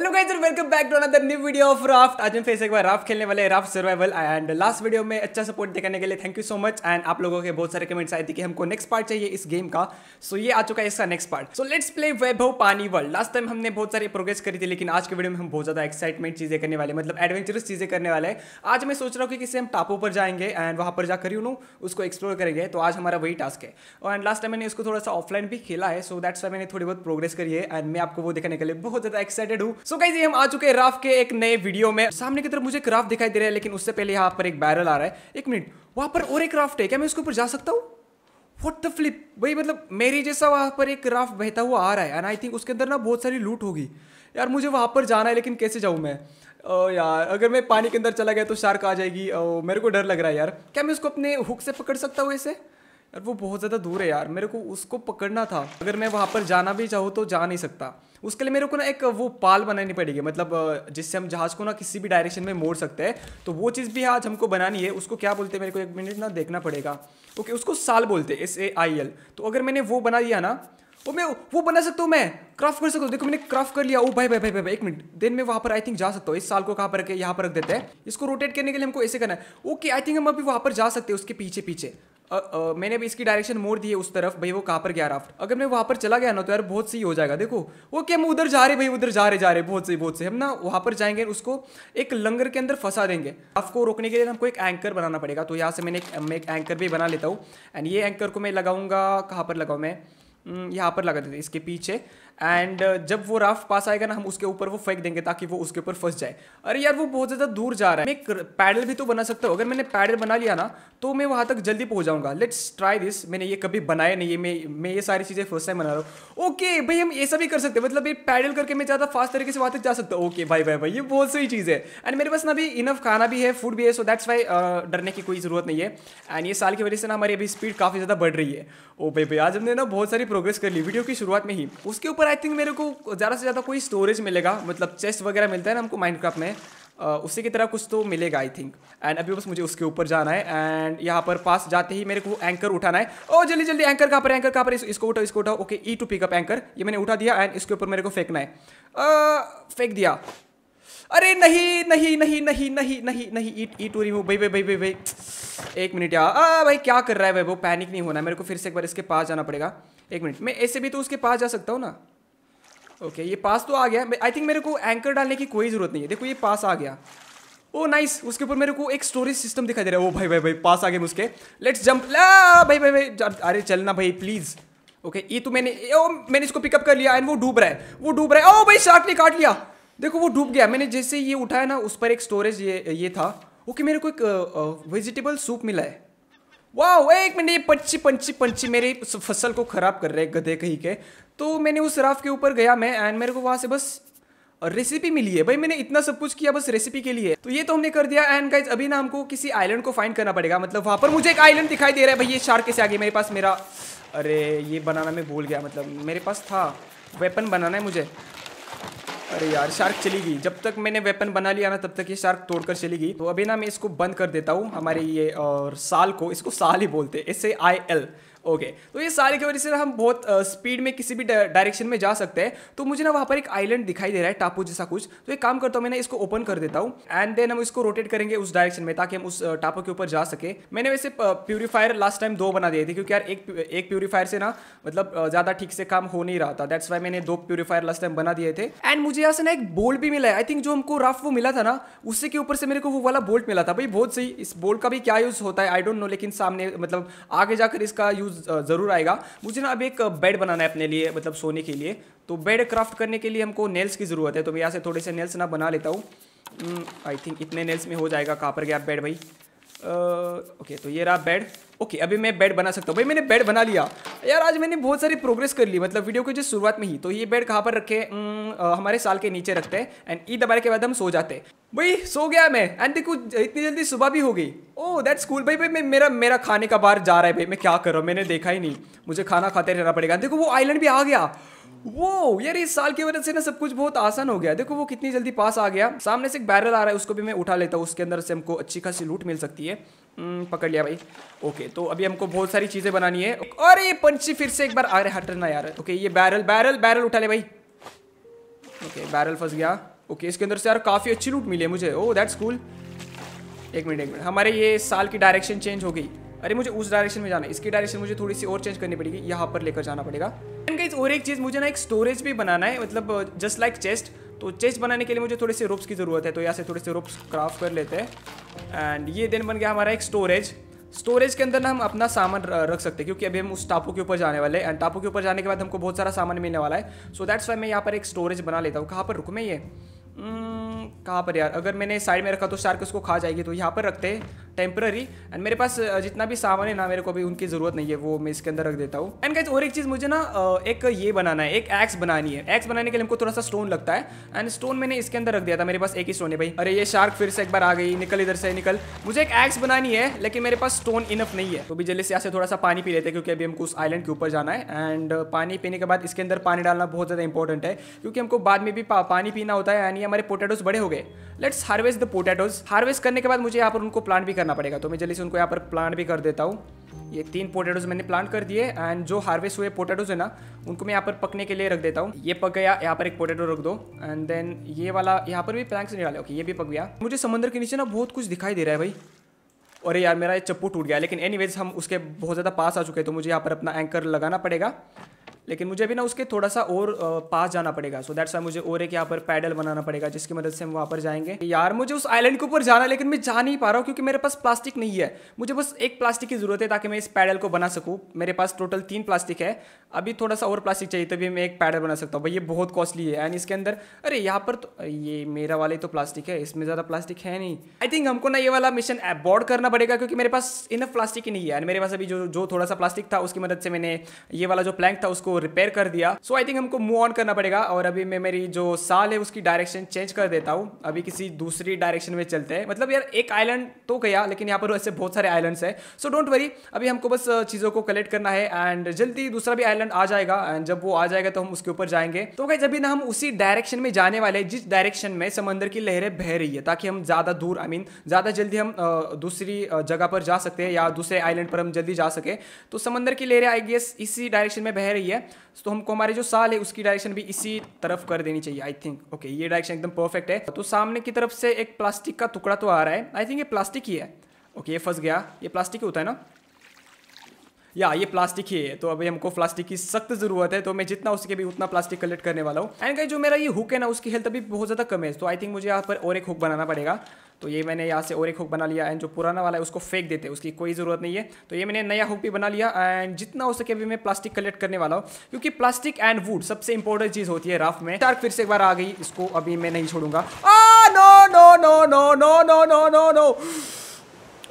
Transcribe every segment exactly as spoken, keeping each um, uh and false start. Hello guys और welcome back to another new video of Raft. आज हम फिर से एक बार राफ्ट खेलने वाले हैं, Raft survival. And last video में अच्छा सपोर्ट दिखाने के लिए thank you so much. And आप लोगों के बहुत सारे कमेंट्स आए थे कि हमको नेक्स्ट पार्ट चाहिए इस गेम का। सो so, ये आ चुका है इसका next part. So let's play Vaibhav pani world. Last time हमने बहुत सारी प्रोग्रेस करी थी, लेकिन आज के वीडियो में हम बहुत ज्यादा एक्साइटमेंट चीजें करने वाले, मतलब एडवेंचरस चीजें करने वाले हैं। आज मैं सोच रहा हूँ कि किसी हम टापू पर जाएंगे एंड वहाँ पर जाकर यू नो उसको एक्सप्लोर करेंगे। तो आज हमारा वही टास्क है। एंड लास्ट टाइम मैंने उसको थोड़ा सा ऑफलाइन भी खेला है, सो दैट्स व्हाई मैंने थोड़ी बहुत प्रोग्रेस करी है। एंड मैं आपको वो दिखाने के लिए बहुत ज्यादा एक्साइटेड हूँ। सो गाइस, हम आ चुके हैं राफ्ट के एक नए वीडियो में। सामने की तरफ मुझे एक राफ्ट दिखाई दे रहा है, लेकिन उससे पहले यहाँ पर एक बैरल आ रहा है। एक मिनट, वहां पर और एक राफ्ट है, क्या मैं उसके ऊपर जा सकता हूँ? व्हाट द फ्लिप भाई, मतलब मेरी जैसा वहाँ पर एक राफ्ट बहता हुआ आ रहा है। एंड आई थिंक उसके अंदर ना बहुत सारी लूट होगी। यार मुझे वहाँ पर जाना है, लेकिन कैसे जाऊँ मैं? ओ यार, अगर मैं पानी के अंदर चला गया तो शार्क आ जाएगी। ओ, मेरे को डर लग रहा है यार। क्या मैं उसको अपने हुक से पकड़ सकता हूँ ऐसे? यार वो बहुत ज़्यादा दूर है यार, मेरे को उसको पकड़ना था। अगर मैं वहाँ पर जाना भी चाहूँ तो जा नहीं सकता। उसके लिए मेरे को ना एक वो पाल बनानी पड़ेगी, मतलब जिससे हम जहाज़ को ना किसी भी डायरेक्शन में मोड़ सकते हैं। तो वो चीज़ भी आज हमको बनानी है। उसको क्या बोलते हैं, मेरे को एक मिनट ना देखना पड़ेगा। ओके, उसको साल बोलते हैं, एस ए आई एल। तो अगर मैंने वो बना दिया ना, वो मैं वो बना सकता हूँ, मैं क्राफ्ट कर सकता हूँ। देखो मैंने क्राफ्ट कर लिया। ओ भाई भाई भाई भाई, भाई एक मिनट, देन मैं वहाँ पर आई थिंक जा सकता हूँ। इस साल को कहाँ पर रखे, यहाँ पर रख देते हैं। इसको रोटेट करने के लिए हमको ऐसे करना है। ओके, आई थिंक हम अभी वहाँ पर जा सकते हैं उसके पीछे पीछे। Uh, uh, मैंने अभी इसकी डायरेक्शन मोड़ दी है उस तरफ। भाई वो कहाँ पर गया राफ्ट? अगर मैं वहाँ पर चला गया ना तो यार बहुत सही हो जाएगा। देखो वो क्या, हम उधर जा रहे भाई, उधर जा रहे जा रहे बहुत सही बहुत सही। हम ना वहाँ पर जाएंगे, उसको एक लंगर के अंदर फंसा देंगे। राफ्ट को रोकने के लिए हमको एक एंकर बनाना पड़ेगा। तो यहाँ से मैंने एक, मैं एक एंकर भी बना लेता हूँ। एंड ये एंकर को मैं लगाऊंगा, कहाँ पर लगाऊँ मैं? यहाँ पर लगा देते इसके पीछे। एंड जब वो राफ्ट पास आएगा ना, हम उसके ऊपर वो फेंक देंगे ताकि वो उसके ऊपर फंस जाए। अरे यार वो बहुत ज़्यादा दूर जा रहा है। मैं पैडल भी तो बना सकता हूँ। अगर मैंने पैडल बना लिया ना तो मैं वहाँ तक जल्दी पहुँच जाऊँगा। Let's try this. मैंने ये कभी बनाया नहीं है। मैं मैं ये सारी चीज़ें फर्स्ट टाइम बना रहा हूँ। ओके भाई, हम ऐसा भी कर सकते हैं, मतलब ये पैडल करके मैं ज़्यादा फास्ट तरीके से वहाँ तक जा सकता हूँ। ओके भाई भाई भाई, ये बहुत सही चीज़ है। एंड मेरे पास ना अभी इनफ खाना भी है, फूड भी है, सो दैट्स वाई डरने की कोई ज़रूरत नहीं है। एंड ये साल की वजह से ना हमारी अभी स्पीड काफ़ी ज़्यादा बढ़ रही है। ओ भाई भाई, आज हमने ना बहुत सारी प्रोग्रेस कर ली वीडियो की शुरुआत में ही। उसके ऊपर आई थिंक मेरे को ज़्यादा से ज़्यादा कोई स्टोरेज मिलेगा, मतलब चेस्ट वगैरह मिलता है ना हमको माइनक्राफ्ट में, उसी की तरह कुछ तो मिलेगा आई थिंक। एंड अभी बस मुझे उसके ऊपर जाना है। एंड यहाँ पर पास जाते ही मेरे को एंकर उठाना है। ओ जल्दी जल्दी, एंकर कहाँ पर एंकर कहाँ पर? इस, इसको उठाओ इसको उठाओ। Okay, E to pick up anchor, ये मैंने उठा दिया। एंड इसके ऊपर मेरे को फेंकना है। आ, फेंक दिया। अरे नहीं नहीं नहीं नहीं नहीं नहीं नहीं ई ई टू रिमूव। भाई भाई भाई भाई भाई, एक मिनट यार। आ भाई क्या कर रहा है भाई वो? पैनिक नहीं होना, मेरे को फिर से एक बार इसके पास जाना पड़ेगा। एक मिनट, मैं ऐसे भी तो उसके पास जा सकता हूँ ना। ओके, ये पास तो आ गया। आई थिंक मेरे को एंकर डालने की कोई ज़रूरत नहीं है। देखो ये पास आ गया। ओ नाइस, उसके ऊपर मेरे को एक स्टोरेज सिस्टम दिखाई दे रहा है। ओ भाई भाई भाई, पास आ गए उसके। Let's jump. ला भाई भाई भाई, अरे चलना भाई प्लीज़। ओके, ये तो मैंने ओ मैंने इसको पिकअप कर लिया। एंड वो डूब रहा है वो डूब रहा है। ओ भाई शार्क ने काट लिया। देखो वो डूब गया। मैंने जैसे ये उठाया ना, उस पर एक स्टोरेज ये ये था। ओके, मेरे को एक वेजिटेबल सूप मिला है। वाह, एक मिनट, ये पंछी पंछी पंछी मेरी फसल को ख़राब कर रहे गधे कहीं के। तो मैंने उस राफ्ट के ऊपर गया मैं, एंड मेरे को वहाँ से बस रेसिपी मिली है। भाई मैंने इतना सब कुछ किया बस रेसिपी के लिए। तो ये तो हमने कर दिया। एंड गाइज, अभी ना हमको किसी आइलैंड को फाइंड करना पड़ेगा। मतलब वहाँ पर मुझे एक आइलैंड दिखाई दे रहा है। भाई ये शार्क कैसे आ गया मेरे पास? मेरा अरे ये बनाना मैं भूल गया, मतलब मेरे पास था वेपन बनाना है मुझे। अरे यार शार्क चली गई। जब तक मैंने वेपन बना लिया ना तब तक ये शार्क तोड़कर चली गई। तो अभी ना मैं इसको बंद कर देता हूँ हमारे ये, और साल को, इसको साल ही बोलते हैं, S A I L. Okay, तो ये साल की वजह से ना हम बहुत स्पीड में किसी भी डायरेक्शन में जा सकते हैं। तो मुझे ना वहाँ पर एक आइलैंड दिखाई दे रहा है, टापू जैसा कुछ। तो एक काम करता हूँ, मैंने इसको ओपन कर देता हूँ। एंड देन हम इसको रोटेट करेंगे उस डायरेक्शन में ताकि हम उस टापू के ऊपर जा सके। मैंने वैसे प्यूरीफायर लास्ट टाइम दो बना दिए थे, क्योंकि यार एक एक प्यूरीफायर से ना मतलब ज़्यादा ठीक से काम हो नहीं रहा था। दैट्स वाई मैंने दो प्यूरीफायर लास्ट टाइम बना दिए थे। एंड मुझे यहाँ से ना एक बोल्ट भी मिला है। आई थिंक जो हमको राफ्ट वो मिला था ना, उससे के ऊपर से मेरे को वो वाला बोल्ट मिला था। भाई बहुत सही। इस बोल्ट का भी क्या यूज़ होता है आई डोंट नो, लेकिन सामने मतलब आगे जाकर इसका जरूर आएगा। मुझे ना अब एक बेड बनाना है अपने लिए, मतलब सोने के लिए। तो बेड क्राफ्ट करने के लिए हमको नेल्स की जरूरत है। तो मैं यहाँ से थोड़े से नेल्स ना बना लेता हूँ। आई थिंक इतने नेल्स में हो जाएगा। कहाँ पर गया बेड भाई? ओके, तो ये रहा बेड। ओके, अभी मैं बेड बना सकता हूँ। भाई मैंने बेड बना लिया। यार आज मैंने बहुत सारी प्रोग्रेस कर ली, मतलब वीडियो के जो शुरुआत में ही। तो ये बेड कहाँ पर रखे? हमारे साल के नीचे रखते हैं। एंड ई दबाने के बाद हम सो जाते हैं। भाई सो गया मैं। एंड देखो इतनी जल्दी सुबह भी हो गई। Oh that's cool. भाई भाई मैं मेरा मेरा खाने का बाहर जा रहा है। भाई मैं क्या कर रहा हूँ, मैंने देखा ही नहीं। मुझे खाना खाते रहना पड़ेगा। देखो वो आइलैंड भी आ गया। वो यार इस साल की वजह से ना सब कुछ बहुत आसान हो गया। देखो वो कितनी जल्दी पास आ गया। सामने से एक बैरल आ रहा है, उसको भी मैं उठा लेता हूँ। उसके अंदर से हमको अच्छी खासी लूट मिल सकती है। पकड़ लिया भाई। ओके, तो अभी हमको बहुत सारी चीज़ें बनानी है। और ये पंछी फिर से एक बार आ रहे, हटना यार। ओके, ये बैरल बैरल बैरल उठा ले भाई। ओके बैरल फंस गया। ओके इसके अंदर से यार काफ़ी अच्छी लूट मिली है मुझे। Oh that's cool. एक मिनट एक मिनट हमारे ये साल की डायरेक्शन चेंज हो गई। अरे मुझे उस डायरेक्शन में जाना है, इसकी डायरेक्शन मुझे थोड़ी सी और चेंज करनी पड़ेगी, यहाँ पर लेकर जाना पड़ेगा। एंड गाइस और एक चीज़ मुझे ना एक स्टोरेज भी बनाना है, मतलब जस्ट लाइक चेस्ट। तो चेस्ट बनाने के लिए मुझे थोड़े से रोप्स की ज़रूरत है, तो यहाँ से थोड़े से रोप्स क्राफ्ट कर लेते हैं। एंड ये दिन बन गया हमारा एक स्टोरेज। स्टोरेज के अंदर ना हम अपना सामान रख सकते हैं, क्योंकि अभी हम उस टापू के ऊपर जाने वाले हैं। एंड टापू के ऊपर जाने के बाद हमको बहुत सारा सामान मिलने वाला है। सो दैट्स वाई मैं यहाँ पर एक स्टोरेज बना लेता हूँ। कहाँ पर रुक मैं ये कहाँ पर यार, अगर मैंने साइड में रखा तो शार्क उसको खा जाएगी, तो यहाँ पर रखते हैं टेम्पररी। एंड मेरे पास जितना भी सामान है ना, मेरे को अभी उनकी ज़रूरत नहीं है, वो मैं इसके अंदर रख देता हूँ। एंड गाइस और एक चीज़ मुझे ना एक ये बनाना है, एक एक्स बनानी है। एक्स बनाने के लिए हमको थोड़ा सा स्टोन लगता है, एंड स्टोन मैंने इसके अंदर रख दिया था। मेरे पास एक ही स्टोन है भाई। अरे ये शार्क फिर से एक बार आ गई, निकल इधर से निकल। मुझे एक एक्स बनानी है, लेकिन मेरे पास स्टोन इनफ नहीं है। तो भी जल्दी से यहाँ से थोड़ा सा पानी पी लेते हैं, क्योंकि अभी हमको उस आइलैंड के ऊपर जाना है। एंड पानी पीने के बाद इसके अंदर पानी डालना बहुत ज़्यादा इंपॉर्टेंट है, क्योंकि हमको बाद में भी पानी पीना होता है। यानी हमारे पोटैटोज बड़े हो गए। Let's harvest the potatoes. Harvest करने के बाद मुझे यहाँ पर उनको प्लांट भी करना पड़ेगा, तो मैं जल्दी से उनको यहाँ पर प्लांट भी कर देता हूँ। ये तीन पोटैटोज मैंने प्लांट कर दिए। एंड जो हार्वेस्ट हुए पोटैटोज है ना, उनको मैं यहाँ पर पकने के लिए रख देता हूँ। ये पक गया, यहाँ पर एक पोटैटो रख दो। एंड देन ये वाला यहाँ पर भी प्लैंक्स नहीं डाले। ओके ये भी पक गया। मुझे समंदर के नीचे ना बहुत कुछ दिखाई दे रहा है भाई। और यार मेरा ये चप्पू टूट गया, लेकिन एनीवेज हम उसके बहुत ज़्यादा पास आ चुके हैं, तो मुझे यहाँ पर अपना एंकर लगाना पड़ेगा। लेकिन मुझे अभी ना उसके थोड़ा सा और पास जाना पड़ेगा। सो दैट्स वाई मुझे और एक यहाँ पर पैडल बनाना पड़ेगा, जिसकी मदद से हम वहाँ पर जाएंगे। यार मुझे उस आइलैंड के ऊपर जाना है, लेकिन मैं जा नहीं पा रहा हूँ, क्योंकि मेरे पास प्लास्टिक नहीं है। मुझे बस एक प्लास्टिक की ज़रूरत है, ताकि मैं इस पैडल को बना सकूँ। मेरे पास टोटल तीन प्लास्टिक है, अभी थोड़ा सा और प्लास्टिक चाहिए, तभी मैं एक पैडल बना सकता हूँ। भाई ये बहुत कॉस्टली है। एंड इसके अंदर अरे यहाँ पर तो ये मेरा वाले तो प्लास्टिक है, इसमें ज़्यादा प्लास्टिक है नहीं। आई थिंक हमको ना ये वाला मिशन अबॉर्ड करना पड़ेगा, क्योंकि मेरे पास इनफ प्लास्टिक ही नहीं है। एंड मेरे पास अभी जो जो थोड़ा सा प्लास्टिक था, उसकी मदद से मैंने ये वाला जो प्लैंक था उसको रिपेयर कर दिया। सो आई थिंक हमको मूव ऑन करना पड़ेगा। और अभी मैं मेरी जो साल है उसकी डायरेक्शन चेंज कर देता हूँ, अभी किसी दूसरी डायरेक्शन में चलते हैं। मतलब यार एक आइलैंड तो गया, लेकिन यहाँ पर ऐसे बहुत सारे आइलैंड्स हैं। सो डोंट वरी, अभी हमको बस चीज़ों को कलेक्ट करना है। एंड जल्दी दूसरा भी आइलैंड आ जाएगा, एंड जब वो आ जाएगा तो हम उसके ऊपर जाएंगे। तो गाइस अभी ना हम उसी डायरेक्शन में जाने वाले हैं, जिस डायरेक्शन में समंदर की लहरें बह रही है, ताकि हम ज़्यादा दूर आई मीन ज़्यादा जल्दी हम दूसरी जगह पर जा सकते हैं, या दूसरे आइलैंड पर हम जल्दी जा सके। तो समंदर की लहरें आई गेस इसी डायरेक्शन में बह रही है, तो हमको हमारे जो साल है उसकी डायरेक्शन भी इसी तरफ कर देनी चाहिए आई थिंक। ओके ये डायरेक्शन एकदम परफेक्ट है। तो सामने की तरफ से एक प्लास्टिक का टुकड़ा तो आ रहा है, आई थिंक ये प्लास्टिक ही है। ओके ये फंस गया, ये प्लास्टिक ही होता है ना, या ये प्लास्टिक ही है। तो अभी हमको प्लास्टिक की सख्त ज़रूरत है, तो मैं जितना उसके भी उतना प्लास्टिक कलेक्ट करने वाला हूँ। एंड गाइस जो मेरा ये हुक है ना, उसकी हेल्थ अभी बहुत ज़्यादा कम है, तो आई थिंक मुझे यहाँ पर और एक हुक बनाना पड़ेगा। तो ये मैंने यहाँ से और एक हुक बना लिया। एंड जो पुराना वाला है उसको फेंक देते हैं, उसकी कोई ज़रूरत नहीं है। तो ये मैंने नया हुक भी बना लिया। एंड जितना हो सके अभी मैं प्लास्टिक कलेक्ट करने वाला हूँ, क्योंकि प्लास्टिक एंड वुड सबसे इंपॉर्टेंट चीज़ होती है राफ्ट में। शार्क फिर से एक बार आ गई, इसको अभी मैं नहीं छोड़ूंगा। No no no no no no no no no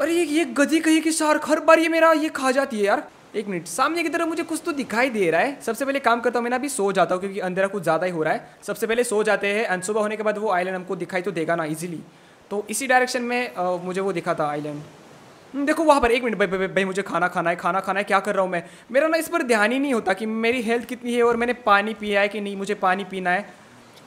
अरे ये ये गधी कहीं की शार्क हर बार ये मेरा ये खा जाती है यार। एक मिनट, सामने की तरफ मुझे कुछ तो दिखाई दे रहा है। सबसे पहले काम करता हूँ मैं ना, अभी सो जाता हूँ, क्योंकि अंधेरा कुछ ज़्यादा ही हो रहा है। सबसे पहले सो जाते हैं, एंड सुबह होने के बाद वो आइलैंड हमको दिखाई तो देगा ना इजीली। तो इसी डायरेक्शन में आ, मुझे वो दिखा था आइलैंड। देखो वहाँ पर, एक मिनट भाई भाई मुझे खाना खाना है खाना खाना है क्या कर रहा हूँ मैं? मेरा ना इस पर ध्यान ही नहीं होता कि मेरी हेल्थ कितनी है और मैंने पानी पिया है कि नहीं। मुझे पानी पीना है।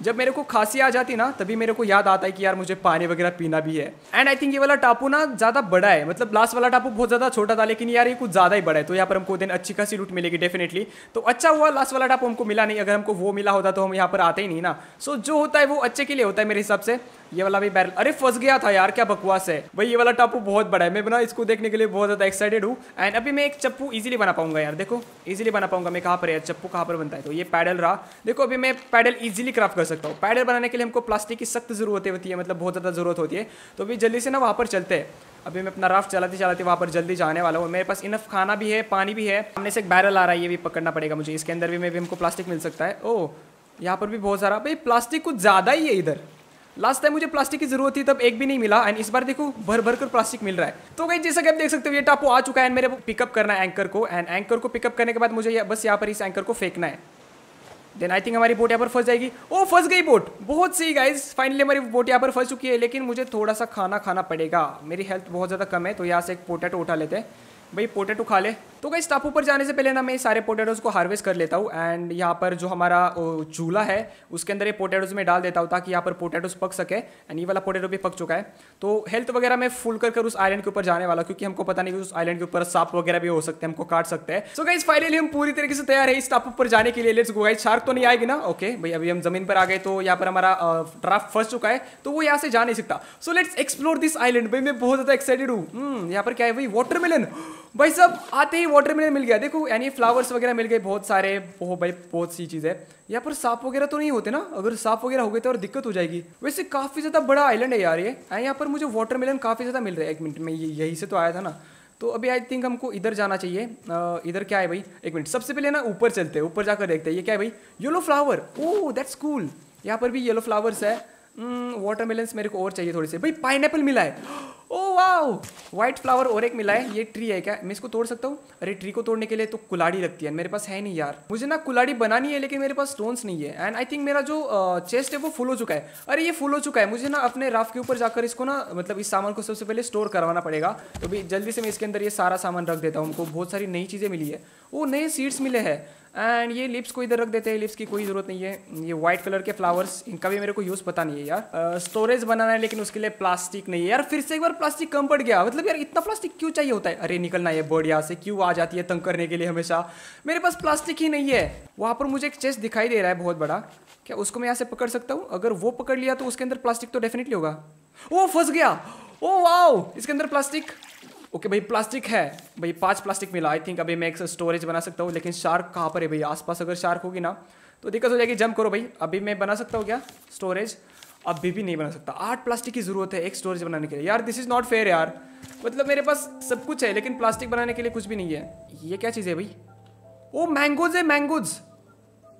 जब मेरे को खांसी आ जाती ना, तभी मेरे को याद आता है कि यार मुझे पानी वगैरह पीना भी है। एंड आई थिंक ये वाला टापू ना ज़्यादा बड़ा है, मतलब लास्ट वाला टापू बहुत ज़्यादा छोटा था, लेकिन यार ये कुछ ज़्यादा ही बड़ा है। तो यहाँ पर हमको दिन अच्छी खासी लूट मिलेगी डेफिनेटली। तो अच्छा हुआ लास्ट वाला टापू हमको मिला नहीं, अगर हमको वो मिला होता तो हम यहाँ पर आते ही नहीं ना। सो जो होता है वो अच्छे के लिए होता है मेरे हिसाब से। ये वाला भी बैरल अरे फंस गया था यार, क्या बकवास है भाई। ये वाला टापू बहुत बड़ा है, मैं ना इसको देखने के लिए बहुत ज़्यादा एक्साइटेड हूँ। एंड अभी मैं एक चप्पू इजीली बना पाऊंगा यार, देखो इजीली बना पाऊंगा मैं। कहाँ पर यार चप्पू कहाँ पर बनता है? तो ये पैडल रहा, देखो अभी मैं पैडल इजीली क्राफ्ट कर सकता हूँ। पैडल बनाने के लिए हमको प्लास्टिक की सख्त ज़रूरत होती है, मतलब बहुत ज़्यादा ज़रूरत होती है। तो अभी जल्दी से ना वहाँ पर चलते हैं। अभी मैं अपना राफ्ट चलाते चलाते वहाँ पर जल्दी जाने वाला हूँ। मेरे पास इनफ खाना भी है, पानी भी है। सामने से एक बैरल आ रहा है, ये भी पकड़ना पड़ेगा मुझे। इसके अंदर भी मैं भी हमको प्लास्टिक मिल सकता है। ओह यहाँ पर भी बहुत सारा भाई प्लास्टिक कुछ ज़्यादा ही है। इधर लास्ट टाइम मुझे प्लास्टिक की जरूरत थी, तब एक भी नहीं मिला। एंड इस बार देखो भर भर कर प्लास्टिक मिल रहा है। तो गाइस जैसा कि आप देख सकते हो ये टापू आ चुका है। एंड मेरे को पिकअप करना है एंकर को। एंड एंकर को पिकअप करने के बाद मुझे बस यहाँ पर इस एंकर को फेंकना है। देन आई थिंक हमारी बोट यहाँ पर फंस जाएगी। ओ फंस गई बोट, बहुत सही गाइस, फाइनली हमारी बोट यहाँ पर फंस चुकी है। लेकिन मुझे थोड़ा सा खाना खाना पड़ेगा, मेरी हेल्थ बहुत ज़्यादा कम है। तो यहाँ से एक पोटैटो उठा लेते हैं। भाई पोटैटो खा ले। तो गाइस टापू पर जाने से पहले ना मैं सारे पोटैटोज़ को हार्वेस्ट कर लेता हूँ एंड यहाँ पर जो हमारा चूल्हा है उसके अंदर ये पोटैटोज़ में डाल देता हूँ ताकि यहाँ पर पोटैटोज़ पक सके। एंड ये वाला पोटैटो भी पक चुका है। तो हेल्थ वगैरह मैं फुल कर कर उस आइलैंड के ऊपर जाने वाला, क्योंकि हमको पता नहीं कि उस आइलैंड के ऊपर सांप वगैरह भी हो सकते हैं, हमको काट सकते हैं। सो गाइस फाइनली हम पूरी तरीके से तैयार है इस टापू पर जाने के लिए। Let's go guys. शार्क तो नहीं आएगी ना? ओके भाई अभी हम जमीन पर आ गए। तो यहाँ पर हमारा ड्राफ्ट फंस चुका है तो वो यहाँ से जा नहीं सकता। So let's explore this island. भाई मैं बहुत ज़्यादा एक्साइटेड हूँ। यहाँ पर क्या है भाई? वाटरमेलन। भाई सब आते ही वाटरमेलन मिल गया। देखो यानी फ्लावर्स वगैरह मिल गए बहुत सारे। ओह भाई बहुत सी चीज़ है। यहाँ पर सांप वगैरह तो नहीं होते ना? अगर सांप वगैरह हो गए तो और दिक्कत हो जाएगी। वैसे काफ़ी ज़्यादा बड़ा आइलैंड है यार ये। एंड यहाँ पर मुझे वाटरमेलन काफ़ी ज़्यादा मिल रहा है। एक मिनट में, यहीं से तो आया था ना। तो अभी आई थिंक हमको इधर जाना चाहिए। आ, इधर क्या है भाई? एक मिनट, सबसे पहले ना ऊपर चलते हैं। ऊपर जाकर देखते हैं ये क्या है भाई? Yellow flower. Oh that's cool. यहाँ पर भी येलो फ्लावर्स है। वाटरमेलन्स मेरे को और चाहिए थोड़े से। भाई पाइनएप्पल मिला है। ओह वाओ, वाइट फ्लावर और एक मिला है। ये ट्री है क्या? मैं इसको तोड़ सकता हूँ? अरे ट्री को तोड़ने के लिए तो कुलाड़ी लगती है, मेरे पास है नहीं यार। मुझे ना कुलाड़ी बनानी है लेकिन मेरे पास स्टोन्स नहीं है। एंड आई थिंक मेरा जो चेस्ट है वो फुल हो चुका है। अरे ये फुल हो चुका है। मुझे ना अपने राफ्ट के ऊपर जाकर इसको ना मतलब इस सामान को सबसे पहले स्टोर करवाना पड़ेगा। तो भाई जल्दी से मैं इसके अंदर ये सारा सामान रख देता हूँ। हमको बहुत सारी नई चीज़ें मिली है। वो नए सीड्स मिले हैं। एंड ये लिप्स को इधर रख देते हैं। लिप्स की कोई ज़रूरत नहीं है। ये वाइट कलर के फ्लावर्स, इनका भी मेरे को यूज़ पता नहीं है यार। स्टोरेज uh, बनाना है लेकिन उसके लिए प्लास्टिक नहीं है यार। फिर से एक बार प्लास्टिक कम पड़ गया। मतलब यार इतना प्लास्टिक क्यों चाहिए होता है? अरे निकलना है बर्ड यहाँ से। क्यों आ जाती है तंग करने के लिए हमेशा? मेरे पास प्लास्टिक ही नहीं है। वहाँ पर मुझे एक चेस्ट दिखाई दे रहा है बहुत बड़ा। क्या उसको मैं यहाँ से पकड़ सकता हूँ? अगर वो पकड़ लिया तो उसके अंदर प्लास्टिक तो डेफिनेटली होगा। वो फंस गया। ओ वाओ, इसके अंदर प्लास्टिक। ओके भाई प्लास्टिक है। भाई पांच प्लास्टिक मिला। आई थिंक अभी मैं एक स्टोरेज बना सकता हूँ। लेकिन शार्क कहाँ पर है भाई? आसपास अगर शार्क होगी ना तो दिक्कत हो जाएगी। जंप करो भाई। अभी मैं बना सकता हूँ क्या स्टोरेज? अभी भी नहीं बना सकता। आठ प्लास्टिक की ज़रूरत है एक स्टोरेज बनाने के लिए। यार दिस इज़ नॉट फेयर यार। मतलब मेरे पास सब कुछ है लेकिन प्लास्टिक बनाने के लिए कुछ भी नहीं है। ये क्या चीज़ है भाई? ओ मैंगोज है, मैंगोज।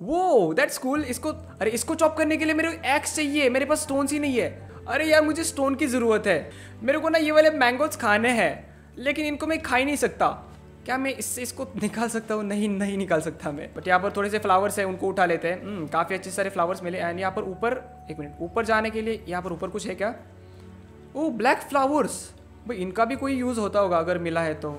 वो दैट्स कूल। इसको, अरे इसको चॉप करने के लिए मेरे को एक्स चाहिए। मेरे पास स्टोन्स ही नहीं है। अरे यार मुझे स्टोन की ज़रूरत है। मेरे को ना ये वाले मैंगोज खाने हैं लेकिन इनको मैं खा ही नहीं सकता। क्या मैं इससे इसको निकाल सकता हूँ? नहीं नहीं निकाल सकता मैं। बट यहाँ पर थोड़े से फ्लावर्स हैं, उनको उठा लेते हैं। काफ़ी अच्छे सारे फ्लावर्स मिले। एंड यहाँ पर ऊपर, एक मिनट, ऊपर जाने के लिए यहाँ पर ऊपर कुछ है क्या? Oh black flowers. भाई इनका भी कोई यूज़ होता होगा अगर मिला है तो।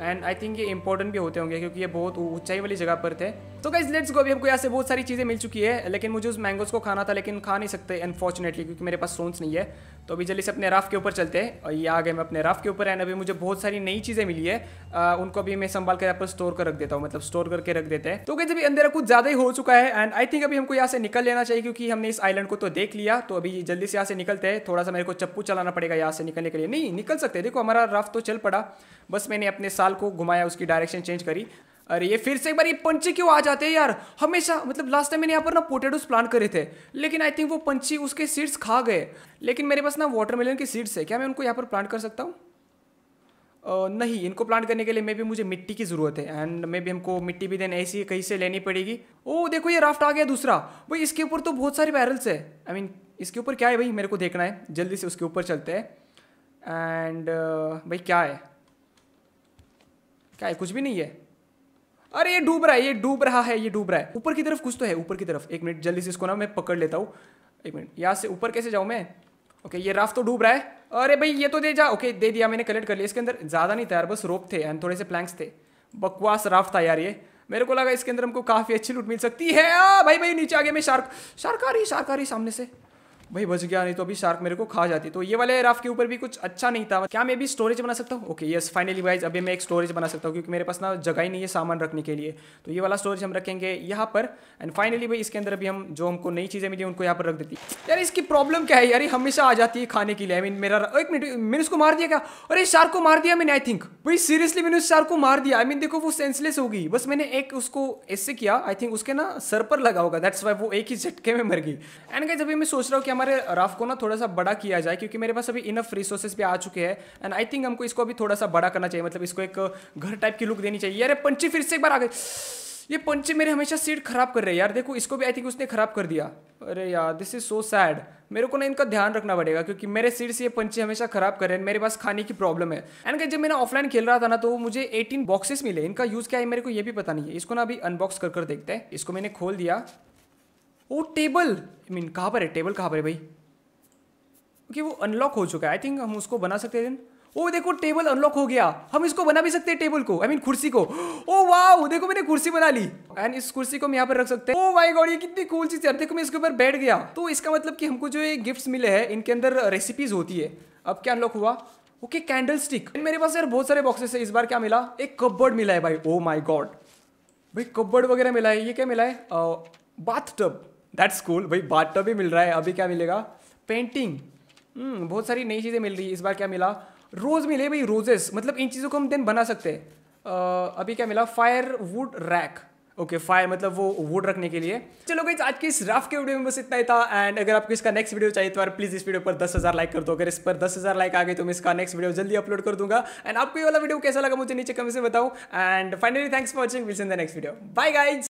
एंड आई थिंक ये इंपॉर्टेंट भी होते होंगे क्योंकि ये बहुत ऊंचाई वाली जगह पर थे। तो गाइस लेट्स गो। अभी हमको यहाँ से बहुत सारी चीज़ें मिल चुकी है। लेकिन मुझे उस मैंगोज़ को खाना था लेकिन खा नहीं सकते अनफॉर्चुनेटली क्योंकि मेरे पास स्टोन्स नहीं है। तो अभी जल्दी से अपने राफ्ट के ऊपर चलते हैं। और ये आ गए मैं अपने राफ्ट के ऊपर। एंड अभी मुझे बहुत सारी नई चीज़ें मिली है। आ, उनको अभी मैं संभाल कर यहाँ पर स्टोर कर रख देता हूँ। मतलब स्टोर करके रख देते हैं। तो गाइस अभी अंधेरा कुछ ज़्यादा ही हो चुका है। एंड आई थिंक अभी हमको यहाँ से निकल लेना चाहिए क्योंकि हमने इस आइलैंड को तो देख लिया। तो अभी जल्दी से यहाँ से निकलते हैं। थोड़ा सा मेरे को चप्पू चलाना पड़ेगा यहाँ से निकलने के लिए। नहीं निकल सकते। देखो हमारा राफ्ट तो चल पड़ा, बस मैंने अपने साल को घुमाया, उसकी डायरेक्शन चेंज करी। अरे ये फिर से एक बार ये पंछी क्यों आ जाते हैं यार हमेशा? मतलब लास्ट टाइम मैंने यहाँ पर ना पोटैटोस प्लांट करे थे लेकिन आई थिंक वो पंछी उसके सीड्स खा गए। लेकिन मेरे पास ना वाटरमेलन के सीड्स है। क्या मैं उनको यहाँ पर प्लांट कर सकता हूँ? Uh, नहीं, इनको प्लांट करने के लिए मे भी मुझे मिट्टी की ज़रूरत है। एंड मे भी हमको मिट्टी भी देन ऐसी कहीं से लेनी पड़ेगी। ओ देखो ये राफ्ट आ गया दूसरा। भाई इसके ऊपर तो बहुत सारे बैरल्स है। आई मीन इसके ऊपर क्या है भाई? मेरे को देखना है, जल्दी से उसके ऊपर चलते हैं। एंड भाई क्या है? क्या है? कुछ भी नहीं है। अरे ये डूब रहा है, ये डूब रहा है, ये डूब रहा है। ऊपर की तरफ कुछ तो है ऊपर की तरफ। एक मिनट जल्दी से इसको ना मैं पकड़ लेता हूँ। एक मिनट, यहाँ से ऊपर कैसे जाऊँ मैं? ओके ये राफ्ट तो डूब रहा है। अरे भाई ये तो दे जा। ओके दे दिया, मैंने कलेक्ट कर लिया। इसके अंदर ज़्यादा नहीं था यार, बस रोप थे एंड थोड़े से प्लैंक्स थे। बकवास राफ्ट था यार ये। मेरे को लगा इसके अंदर हमको काफ़ी अच्छी लूट मिल सकती है। आ, भाई भाई नीचे आ गया मैं। शार्क शार्क आ रही, शार्क आ रही सामने से। भाई बच गया, नहीं तो अभी शार्क मेरे को खा जाती। तो ये वाले राफ्ट के ऊपर भी कुछ अच्छा नहीं था। क्या मैं भी स्टोरेज बना सकता हूँ? ओके यस फाइनली गाइस अभी मैं एक स्टोरेज बना सकता हूँ क्योंकि मेरे पास ना जगह ही नहीं है सामान रखने के लिए। तो ये वाला स्टोरेज हम रखेंगे यहाँ पर। एंड फाइनली भाई इसके अंदर भी हम जो हमको नई चीज़ें मिली उनको यहाँ पर रख देती। यार इसकी प्रॉब्लम क्या है यार? हमेशा आ जाती है खाने के लिए। आई मीन मेरा, एक मिनट, मैंने उसको मार दिया क्या? अरे शार्क को मार दिया मैंने। आई थिंक भाई सीरियसली मैंने उस शार्क को मार दिया। आई मीन देखो वो सेंसलेस होगी। बस मैंने एक उसको ऐसे किया, आई थिंक उसके ना सर पर लगा होगा, दैट्स वाई वो एक ही झटके में मर गई। एंड गाइस अभी मैं सोच रहा हूँ हमारे राफ्ट को ना थोड़ा सा बड़ा किया जाए क्योंकि मेरे पास अभी इनफ रिसोर्सेस भी आ चुके हैं। एंड आई थिंक हमको इसको अभी थोड़ा सा बड़ा करना चाहिए। मतलब इसको एक घर टाइप की लुक देनी चाहिए। अरे पंछी फिर से एक बार आ गए। ये पंछी मेरे हमेशा सीड खराब कर रहे हैं यार। देखो इसको भी आई थिंक उसने खराब कर दिया। अरे यार दिस इज सो सैड। मेरे को ना इनका ध्यान रखना पड़ेगा क्योंकि मेरे सीड से ये पंछी हमेशा खराब कर रहे हैं। मेरे पास खाने की प्रॉब्लम है। एंड जब मैंने ऑफलाइन खेल रहा था ना तो मुझे अठारह बॉक्सेस मिले। इनका यूज़ क्या है मेरे को ये भी पता नहीं है। इसको ना अभी अनबॉक्स कर कर देखते हैं। इसको मैंने खोल दिया। ओ टेबल, आई मीन कहाँ पर है टेबल? कहाँ पर है भाई? ओके okay, वो अनलॉक हो चुका है। आई थिंक हम उसको बना सकते हैं। ओ देखो टेबल अनलॉक हो गया, हम इसको बना भी सकते हैं टेबल को, आई मीन कुर्सी को। ओ वाह देखो मैंने कुर्सी बना ली एंड इस कुर्सी को हम यहाँ पर रख सकते हैं। ओ माय गॉड ये कितनी कूल चीज है। देखो मैं इसके ऊपर बैठ गया, तो इसका मतलब कि हमको जो ये गिफ्ट्स मिले हैं इनके अंदर रेसिपीज होती है। अब क्या अनलॉक हुआ, ओके कैंडल स्टिक। मेरे पास यार बहुत सारे बॉक्सेस है। इस बार क्या मिला, एक कपबोर्ड मिला है भाई। ओ माय गॉड भाई कपबोर्ड वगैरह मिला है। ये क्या मिला है, बाथ टब, दैट्स कूल भाई, बाथ टब भी मिल रहा है। अभी क्या मिलेगा, पेंटिंग, बहुत सारी नई चीज़ें मिल रही है। इस बार क्या मिला, रोज़ मिले भाई, रोजेस, मतलब इन चीज़ों को हम देन बना सकते हैं। अभी क्या मिला, firewood rack, okay okay, fire मतलब वो वुड रखने के लिए। चलो गाइस आज के इस राफ्ट के वीडियो में बस इतना ही था एंड अगर आपको इसका नेक्स्ट वीडियो चाहिए तो यार प्लीज़ इस वीडियो पर दस हज़ार लाइक कर दो। अगर इस पर दस हज़ार लाइक आ गए तो मैं इसका नेक्स्ट वीडियो जल्दी अपलोड कर दूंगा। एंड आपको ये वाला वीडियो कैसा लगा मुझे नीचे कमेंट से बताओ। And finally thanks for watching, will see in the next video, bye guys.